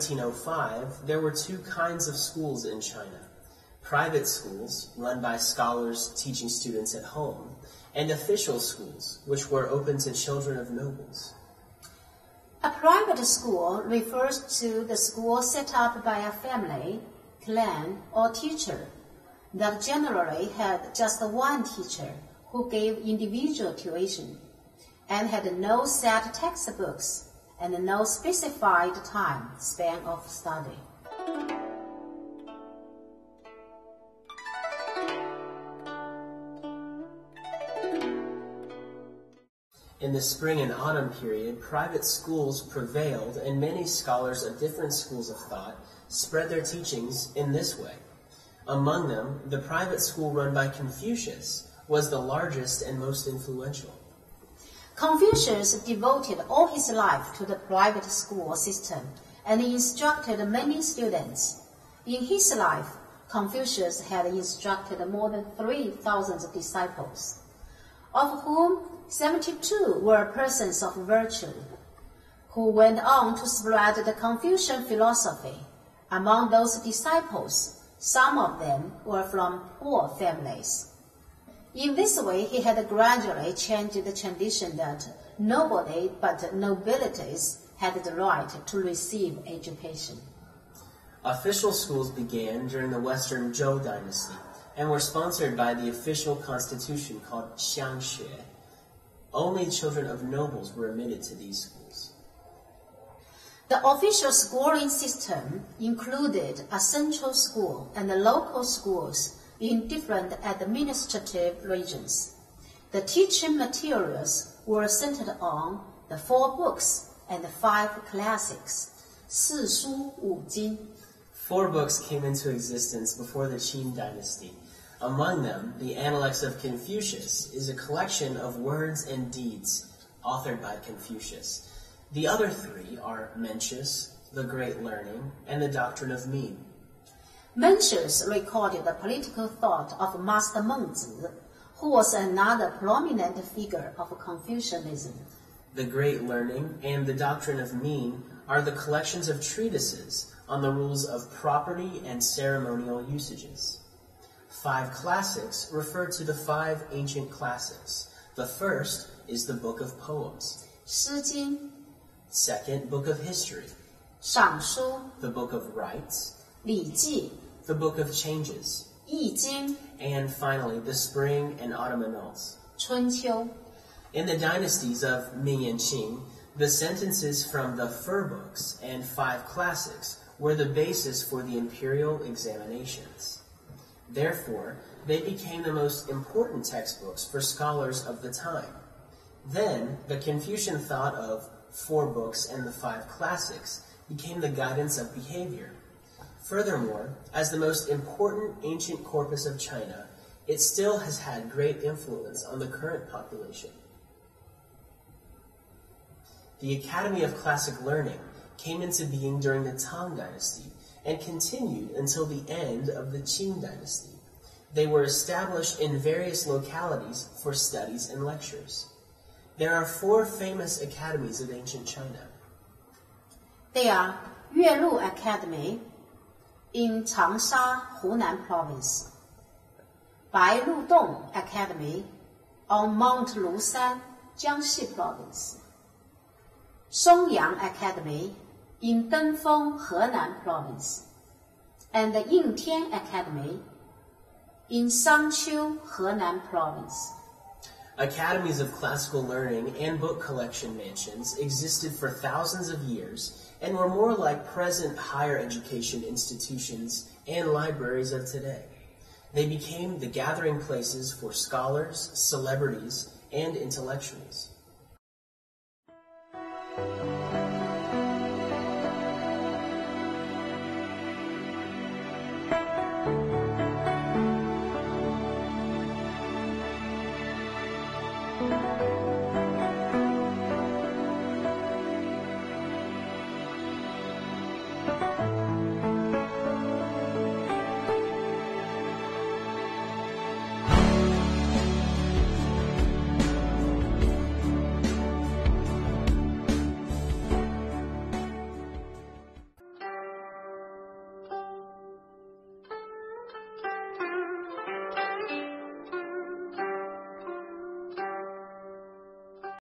1705, there were two kinds of schools in China. Private schools, run by scholars teaching students at home, and official schools, which were open to children of nobles. A private school refers to the school set up by a family, clan, or teacher that generally had just one teacher who gave individual tuition and had no set textbooks and no specified time span of study. In the Spring and Autumn period, private schools prevailed, and many scholars of different schools of thought spread their teachings in this way. Among them, the private school run by Confucius was the largest and most influential. Confucius devoted all his life to the private school system and instructed many students. In his life, Confucius had instructed more than 3,000 disciples, of whom 72 were persons of virtue, who went on to spread the Confucian philosophy. Among those disciples, some of them were from poor families. In this way, he had gradually changed the tradition that nobody but nobilities had the right to receive education. Official schools began during the Western Zhou dynasty and were sponsored by the official constitution called Xiangxue. Only children of nobles were admitted to these schools. The official schooling system included a central school and the local schools in different administrative regions. The teaching materials were centered on the Four Books and the Five Classics, 四书五经. Four books came into existence before the Qin dynasty. Among them, the Analects of Confucius is a collection of words and deeds authored by Confucius. The other three are Mencius, The Great Learning, and The Doctrine of Mean. Mencius recorded the political thought of Master Mengzi, who was another prominent figure of Confucianism. The Great Learning and The Doctrine of Mean are the collections of treatises on the rules of property and ceremonial usages. Five Classics refer to the five ancient classics. The first is the Book of Poems, 诗经. Second, Book of History, 尚书. The Book of Rites, 礼记. The Book of Changes, 易经. And finally, the Spring and Autumn Annals, 春秋. In the dynasties of Ming and Qing, the sentences from the Four Books and Five Classics were the basis for the imperial examinations. Therefore, they became the most important textbooks for scholars of the time. Then, the Confucian thought of Four Books and the Five Classics became the guidance of behavior. Furthermore, as the most important ancient corpus of China, it still has had great influence on the current population. The Academy of Classic Learning came into being during the Tang Dynasty and continued until the end of the Qing Dynasty. They were established in various localities for studies and lectures. There are four famous academies of ancient China. They are Yuelu Academy in Changsha, Hunan Province, Bai Lu Dong Academy on Mount Lushan, Jiangxi Province, Songyang Academy in Denfeng, Henan Province, and the Yingtian Academy in Shangshu, Henan Province. Academies of classical learning and book collection mansions existed for thousands of years and were more like present higher education institutions and libraries of today. They became the gathering places for scholars, celebrities, and intellectuals.